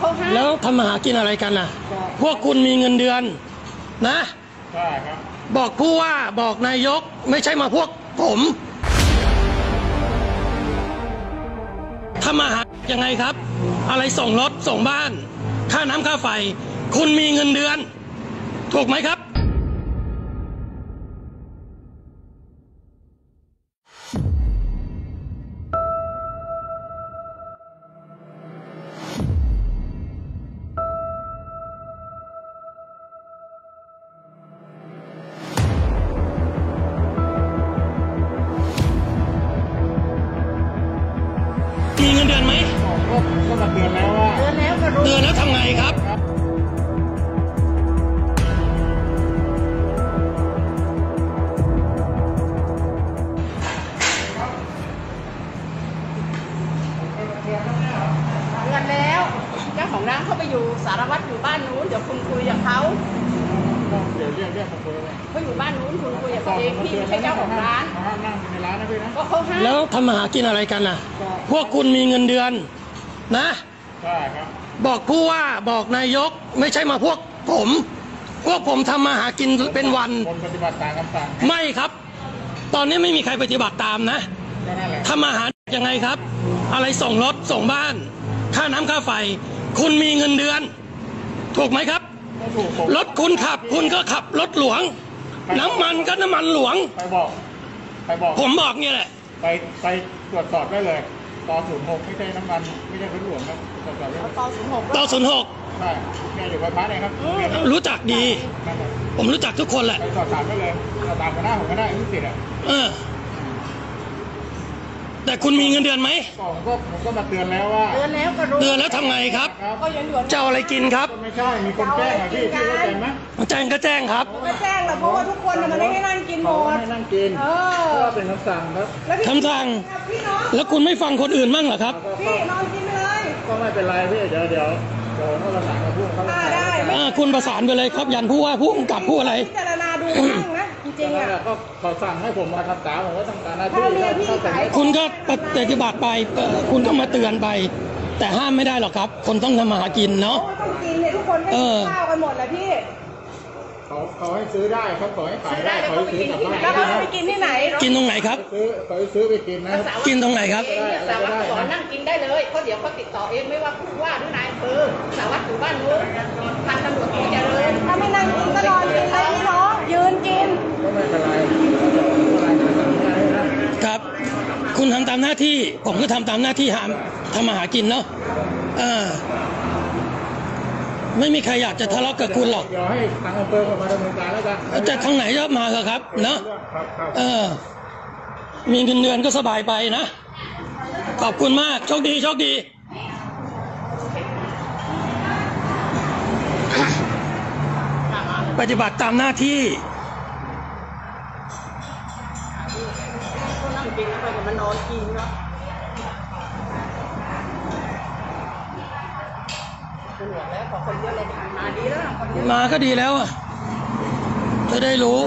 เขาให้แล้วทำมาหากินอะไรกันน่ะพวกคุณมีเงินเดือนนะบอกผู้ว่าบอกนายกไม่ใช่มาพวกผมทำมาหายังไงครับอะไรส่งรถส่งบ้านค่าน้ำค่าไฟคุณมีเงินเดือนถูกไหมครับมีเงินเดือนไหมก็มาเดือนแล้วว่าเดือนแล้วทำไงครับเดือนแล้วเจ้าของร้านเขาไปอยู่สารวัตรอยู่บ้านนู้นเดี๋ยวคุณคุยกับเขาเดี๋ยวเรียกเขาคุยเลยเขาอยู่บ้านนู้นคุณคุยกับเขาเองพี่ไม่ใช่เจ้าของร้านนั่งในร้านนะพี่นะก็เขาให้แล้วทำมาหากินอะไรกันน่ะพวกคุณมีเงินเดือนนะบอกผู้ว่าบอกนายกไม่ใช่มาพวกผมทำมาหากินเป็นวันปฏิบัติตามคำสั่งไม่ครับตอนนี้ไม่มีใครปฏิบัติตามนะทำมาหายังไงครับอะไรส่งรถส่งบ้านค่าน้ำค่าไฟคุณมีเงินเดือนถูกไหมครับรถคุณขับคุณก็ขับรถหลวงน้ำมันก็น้ำมันหลวงไปบอกผมบอกเนี่ยแหละไปตรวจสอบได้เลยต่อ06ไม่ใช่น้ำมันไม่ใช่รถหลวงครับต่อ06ใช่แกอยู่วัดพระไหนครับรู้จักดีผมรู้จักทุกคนแหละไปสอบถามได้เลยสอบถามหัวหน้าผมก็ได้ไม่ติดอ่ะแต่คุณมีเงินเดือนไหมผมก็มาเตือนแล้วว่าเตือนแล้วทำไงครับเจ้าอะไรกินครับไม่ใช่มีคนแจ้งอ่ะพี่เข้าใจไหมแจ้งก็แจ้งครับก็แจ้งแหละเพราะว่าทุกคนมันไม่ให้นั่งกินหมดไม่นั่งกินก็เป็นคำสั่งครับคำสั่งแล้วคุณไม่ฟังคนอื่นมั่งเหรอครับพี่นอนกินไปเลยก็ไม่เป็นไรพี่เดี๋ยวเราประสานกับผู้กำกับได้คุณประสานไปเลยครับยันผู้ว่าผู้กำกับผู้อะไรพิจารณาดูมั่งนะจริงๆอ่ะก็ขอสั่งให้ผมมาทำตามผมก็ทำตามหน้าที่คุณก็ปฏิบัติไปคุณก็มาเตือนไปแต่ห้ามไม่ได้หรอกครับคนต้องทำมาหากินเนาะต้องกินเนี่ยทุกคนก็กินข้าวกันหมดแล้วพี่เขาให้ซื้อได้เขาขอให้ขายได้เขาไปกินที่ไหนแล้วเขาไปกินที่ไหนกินตรงไหนครับเขาซื้อไปกินนะกินตรงไหนครับสาวสอนนั่งกินได้เลยเพราะเดี๋ยวเขาติดต่อเองไม่ว่าผู้ว่าหรือนายอำเภอสาวอยู่บ้านนู้นพันตำรวจกินอย่าเลยถ้าไม่นั่งกินก็นอนกินเลยพี่น้องยืนกินก็ไม่เป็นไรครับคุณทำตามหน้าที่ผมก็ทำตามหน้าที่ทำมาหากินเนาะไม่มีใครอยากจะทะเลาะกับคุณหรอกเดี๋ยวให้ทางอำเภอมาดำเนินการแล้วกันจะทางไหนก็มาเถอะครับเนาะมีเงินเดือนก็สบายไปนะขอบคุณมากโชคดีปฏิบัติตามหน้าที่นั่งกินแล้วไปกับมันนอนกินเนาะมาก็ดีแล้วอ่ะจะได้รู้